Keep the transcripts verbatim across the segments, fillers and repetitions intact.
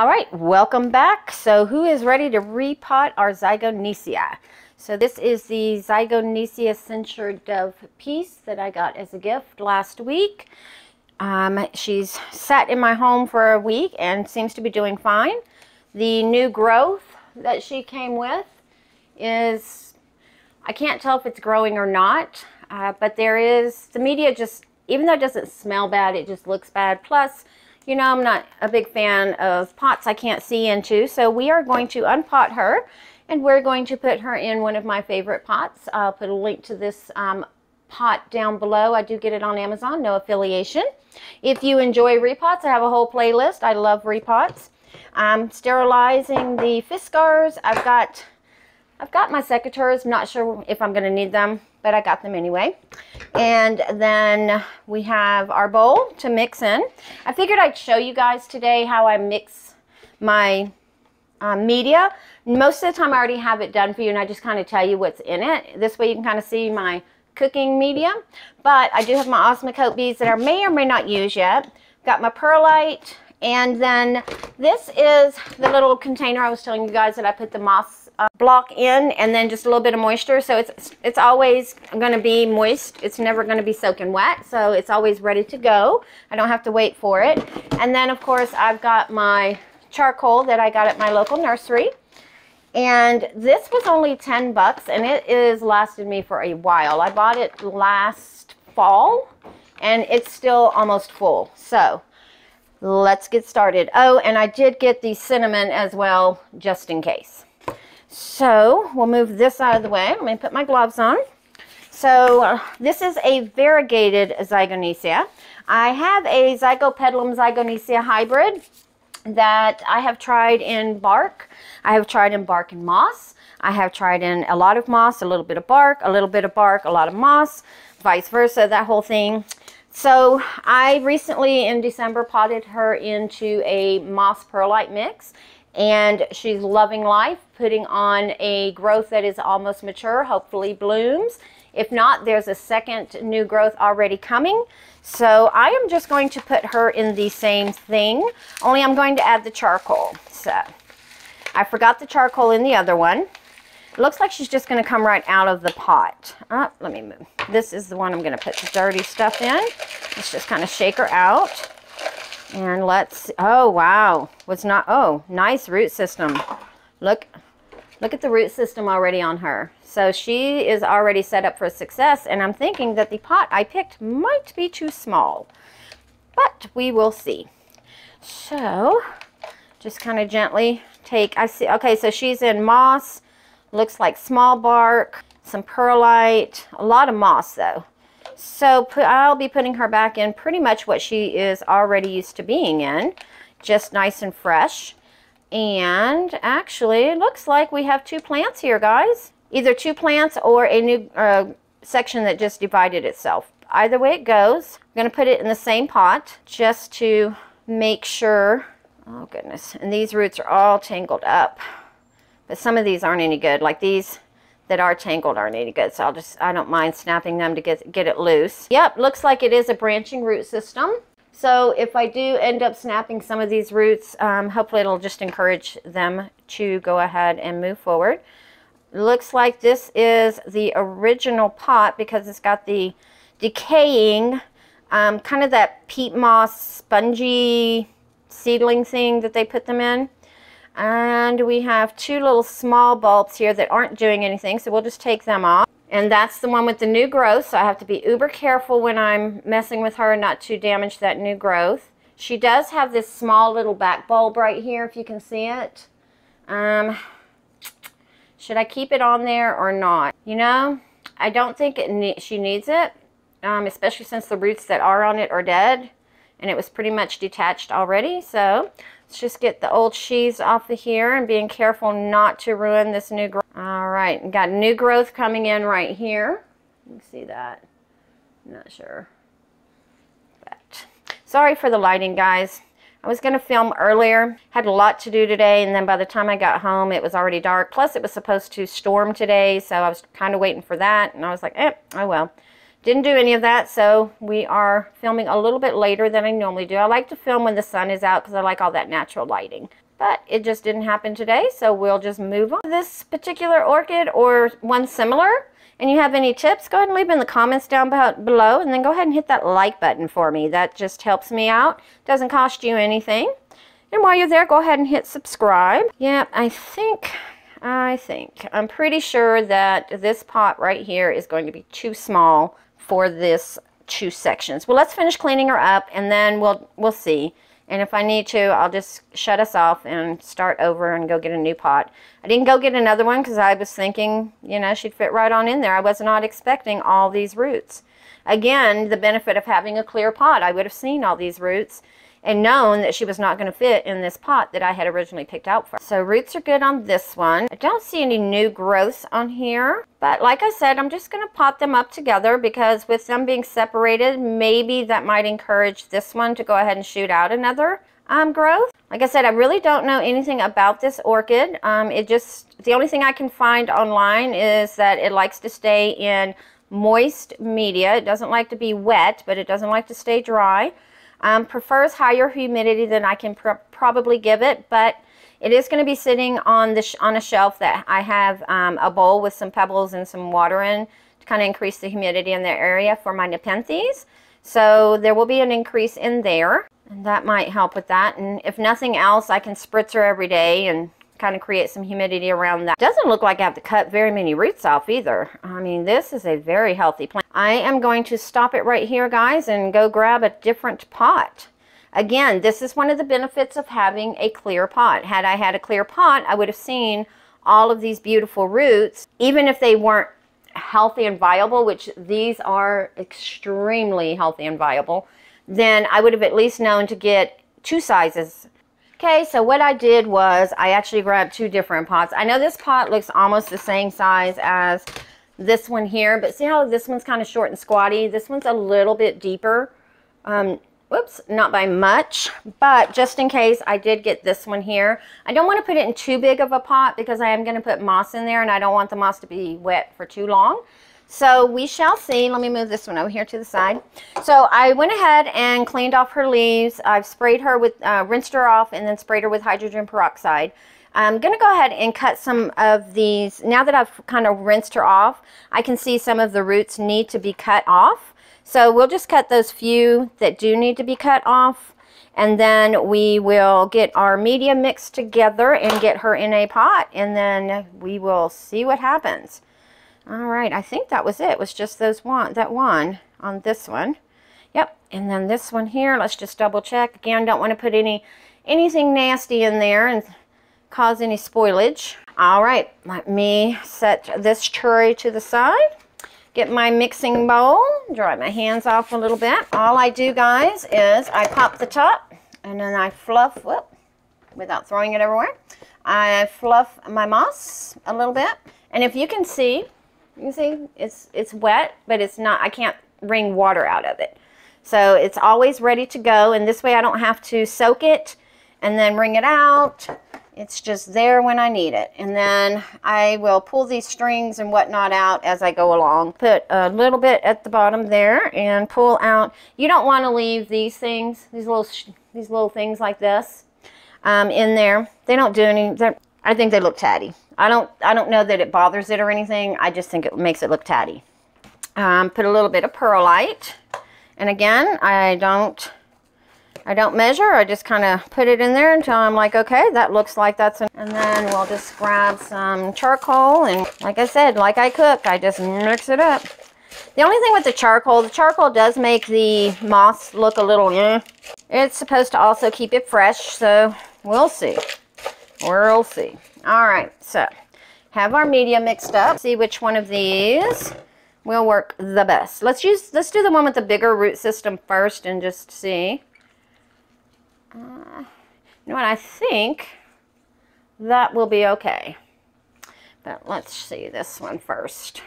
All right, welcome back. So who is ready to repot our Zygonesia? So this is the Zygonesia Cynosure Dove piece that I got as a gift last week. Um, she's sat in my home for a week and seems to be doing fine. The new growth that she came with is, I can't tell if it's growing or not, uh, but there is, the media just, even though it doesn't smell bad, it just looks bad. Plus, you know, I'm not a big fan of pots I can't see into, so we are going to unpot her, and we're going to put her in one of my favorite pots. I'll put a link to this um, pot down below. I do get it on Amazon, no affiliation. If you enjoy repots, I have a whole playlist. I love repots. I'm sterilizing the Fiskars. I've got, I've got my secateurs. I'm not sure if I'm going to need them, but I got them anyway. And then we have our bowl to mix in. I figured I'd show you guys today how I mix my uh, media. Most of the time I already have it done for you, and I just kind of tell you what's in it. This way you can kind of see my cooking media. But I do have my Osmocote beads that I may or may not use yet. Got my perlite. And then this is the little container I was telling you guys that I put the moss uh, block in, and then just a little bit of moisture. So it's it's always going to be moist. It's never going to be soaking wet. So it's always ready to go. I don't have to wait for it. And then, of course, I've got my charcoal that I got at my local nursery. And this was only ten bucks, and it is lasted me for a while. I bought it last fall, and it's still almost full. So let's get started. Oh, and I did get the cinnamon as well, just in case. So we'll move this out of the way. Let me put my gloves on. So uh, this is a variegated Zygonesia. I have a Zygopetalum Zygonesia hybrid that I have tried in bark. I have tried in bark and moss. I have tried in a lot of moss, a little bit of bark, a little bit of bark, a lot of moss, vice versa, that whole thing. So I recently in December potted her into a moss perlite mix, and she's loving life, putting on a growth that is almost mature, hopefully blooms. If not, there's a second new growth already coming. So I am just going to put her in the same thing, only I'm going to add the charcoal. So I forgot the charcoal in the other one. It looks like she's just going to come right out of the pot. Oh, let me move. This is the one I'm going to put the dirty stuff in. Let's just kind of shake her out. And let's, oh, wow. Was not, oh, nice root system. Look, look at the root system already on her. So she is already set up for success. And I'm thinking that the pot I picked might be too small, but we will see. So just kind of gently take, I see, okay, so she's in moss. Looks like small bark, some perlite, a lot of moss though. So put, I'll be putting her back in pretty much what she is already used to being in, just nice and fresh. And actually it looks like we have two plants here, guys. Either two plants or a new uh, section that just divided itself. Either way it goes. I'm gonna put it in the same pot just to make sure. Oh goodness, and these roots are all tangled up. But some of these aren't any good, like these that are tangled aren't any good, so I'll just, I don't mind snapping them to get, get it loose. Yep, looks like it is a branching root system. So if I do end up snapping some of these roots, um, hopefully it'll just encourage them to go ahead and move forward. Looks like this is the original pot because it's got the decaying, um, kind of that peat moss spongy seedling thing that they put them in. And we have two little small bulbs here that aren't doing anything, so we'll just take them off. And that's the one with the new growth, so I have to be uber careful when I'm messing with her not to damage that new growth. She does have this small little back bulb right here, if you can see it. Um, should I keep it on there or not? You know, I don't think it ne- she needs it, um, especially since the roots that are on it are dead. And it was pretty much detached already, so let's just get the old sheaves off of here and being careful not to ruin this new growth. All right, we got new growth coming in right here. You can see that. I'm not sure. But sorry for the lighting, guys. I was going to film earlier. Had a lot to do today, and then by the time I got home, it was already dark. Plus, it was supposed to storm today, so I was kind of waiting for that, and I was like, eh, oh well. Didn't do any of that, so we are filming a little bit later than I normally do. I like to film when the sun is out because I like all that natural lighting. but it just didn't happen today, so we'll just move on. This particular orchid or one similar, and you have any tips, go ahead and leave in the comments down below, and then go ahead and hit that like button for me. That just helps me out. Doesn't cost you anything. And while you're there, go ahead and hit subscribe. Yep, I think, I think, I'm pretty sure that this pot right here is going to be too small for this two sections. Well, let's finish cleaning her up, and then we'll, we'll see. And if I need to, I'll just shut us off and start over and go get a new pot. I didn't go get another one because I was thinking, you know, she'd fit right on in there. I was not expecting all these roots. Again, the benefit of having a clear pot. I would have seen all these roots and known that she was not going to fit in this pot that I had originally picked out for her. So roots are good on this one. I don't see any new growth on here, but like I said, I'm just going to pot them up together because with them being separated, maybe that might encourage this one to go ahead and shoot out another um, growth. Like I said, I really don't know anything about this orchid. Um, it just, the only thing I can find online is that it likes to stay in moist media. It doesn't like to be wet, but it doesn't like to stay dry. Um, prefers higher humidity than I can pr probably give it, but it is going to be sitting on the sh on a shelf that I have um, a bowl with some pebbles and some water in to kind of increase the humidity in the area for my Nepenthes. So there will be an increase in there, and that might help with that. And if nothing else, I can spritzer every day and kind of create some humidity around that. Doesn't look like I have to cut very many roots off either. I mean, this is a very healthy plant. I am going to stop it right here, guys, and go grab a different pot. Again, this is one of the benefits of having a clear pot. Had I had a clear pot, I would have seen all of these beautiful roots, even if they weren't healthy and viable, which these are extremely healthy and viable, then I would have at least known to get two sizes. Okay, so what I did was I actually grabbed two different pots. I know this pot looks almost the same size as this one here, but see how this one's kind of short and squatty? This one's a little bit deeper. Um, whoops, not by much, but just in case, I did get this one here. I don't want to put it in too big of a pot because I am going to put moss in there, and I don't want the moss to be wet for too long. So we shall see. Let me move this one over here to the side. So I went ahead and cleaned off her leaves. I've sprayed her with, uh, rinsed her off and then sprayed her with hydrogen peroxide. I'm going to go ahead and cut some of these. Now that I've kind of rinsed her off, I can see some of the roots need to be cut off. So we'll just cut those few that do need to be cut off. And then we will get our media mixed together and get her in a pot. And then we will see what happens. All right, I think that was it. It was just those one, that one on this one. Yep, and then this one here. Let's just double check. Again, don't want to put any anything nasty in there and cause any spoilage. All right, let me set this tray to the side. Get my mixing bowl. Dry my hands off a little bit. All I do, guys, is I pop the top and then I fluff, whoop, without throwing it everywhere. I fluff my moss a little bit. And if you can see, you see, it's it's wet, but it's not, I can't wring water out of it. So it's always ready to go, and this way I don't have to soak it and then wring it out. It's just there when I need it. And then I will pull these strings and whatnot out as I go along. Put a little bit at the bottom there and pull out. You don't want to leave these things, these little these little things like this um, in there. They don't do any, I think they look tatty. I don't, I don't know that it bothers it or anything. I just think it makes it look tatty. Um, put a little bit of perlite, and again, I don't, I don't measure. I just kind of put it in there until I'm like, okay, that looks like that's. An and then we'll just grab some charcoal, and like I said, like I cook, I just mix it up. The only thing with the charcoal, the charcoal does make the moss look a little. Eh. It's supposed to also keep it fresh, so we'll see. We'll see. All right, so have our media mixed up. See which one of these will work the best. Let's use, let's do the one with the bigger root system first and just see. Uh, you know what? I think that will be okay. But let's see this one first.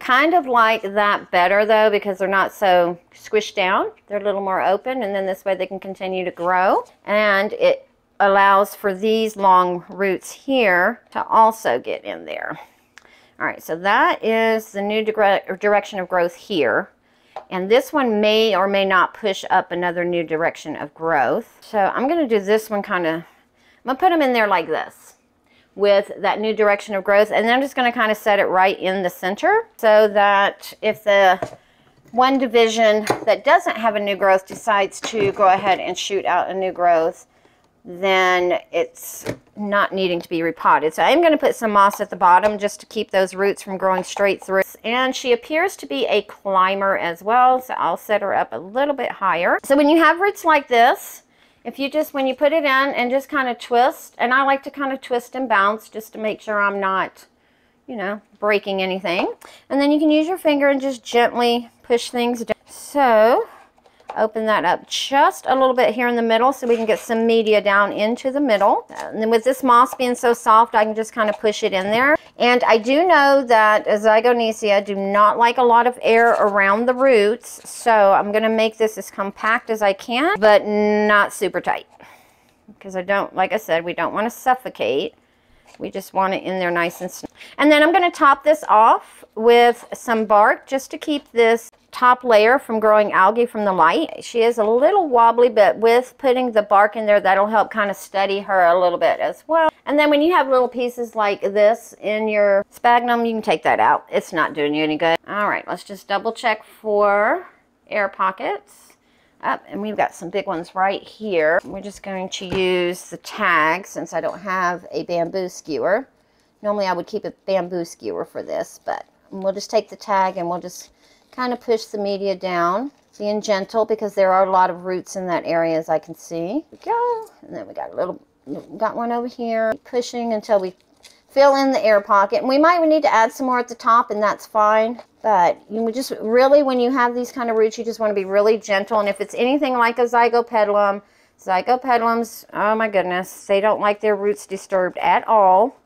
Kind of like that better though, because they're not so squished down. They're a little more open, and then this way they can continue to grow, and it allows for these long roots here to also get in there. All right, so that is the new direction of growth here. And this one may or may not push up another new direction of growth. So I'm going to do this one kind of, I'm gonna put them in there like this with that new direction of growth, and then I'm just gonna kind of set it right in the center so that if the one division that doesn't have a new growth decides to go ahead and shoot out a new growth, then it's not needing to be repotted. So I'm going to put some moss at the bottom just to keep those roots from growing straight through. And she appears to be a climber as well, so I'll set her up a little bit higher. So when you have roots like this, if you just, when you put it in and just kind of twist, and I like to kind of twist and bounce just to make sure I'm not, you know, breaking anything. And then you can use your finger and just gently push things down. So open that up just a little bit here in the middle so we can get some media down into the middle. And then with this moss being so soft, I can just kind of push it in there. And I do know that Zygonesia do not like a lot of air around the roots, so I'm going to make this as compact as I can, but not super tight, because I don't, like I said, we don't want to suffocate. We just want it in there nice and snug. And then I'm going to top this off with some bark just to keep this top layer from growing algae from the light. She is a little wobbly, but with putting the bark in there, that'll help kind of steady her a little bit as well. And then when you have little pieces like this in your sphagnum, you can take that out. It's not doing you any good. All right, let's just double check for air pockets. Up, and we've got some big ones right here. We're just going to use the tag since I don't have a bamboo skewer. Normally I would keep a bamboo skewer for this, but we'll just take the tag and we'll just kind of push the media down, being gentle, because there are a lot of roots in that area, as I can see. There we go. And then we got a little, got one over here. Keep pushing until we fill in the air pocket, and we might need to add some more at the top, and that's fine. But you would just really, when you have these kind of roots, you just want to be really gentle. And if it's anything like a zygopetalum, zygopetalums, oh my goodness, they don't like their roots disturbed at all.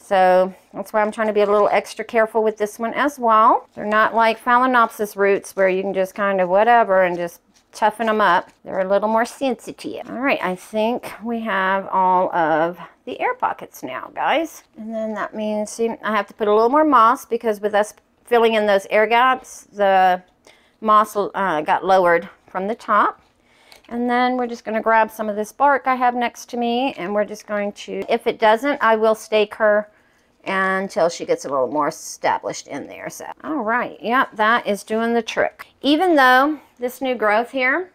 So that's why I'm trying to be a little extra careful with this one as well. They're not like Phalaenopsis roots where you can just kind of whatever and just toughen them up. They're a little more sensitive. All right, I think we have all of the air pockets now, guys. And then that means, see, I have to put a little more moss, because with us filling in those air gaps, the moss uh, got lowered from the top. And then we're just going to grab some of this bark I have next to me, and we're just going to, if it doesn't, I will stake her until she gets a little more established in there. So, all right, yep, that is doing the trick. Even though this new growth here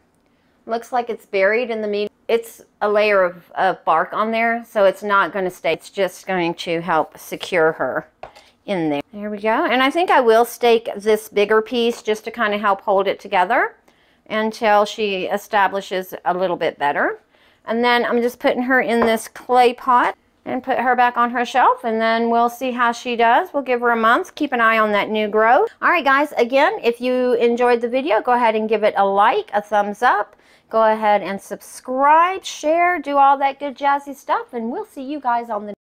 looks like it's buried in the media, it's a layer of, of bark on there, so it's not going to stay. It's just going to help secure her in there. There we go. And I think I will stake this bigger piece just to kind of help hold it together until she establishes a little bit better. And then I'm just putting her in this clay pot and put her back on her shelf, and then we'll see how she does. We'll give her a month. Keep an eye on that new growth. All right, guys, again, if you enjoyed the video, go ahead and give it a like, a thumbs up. Go ahead and subscribe, share, do all that good jazzy stuff, and we'll see you guys on the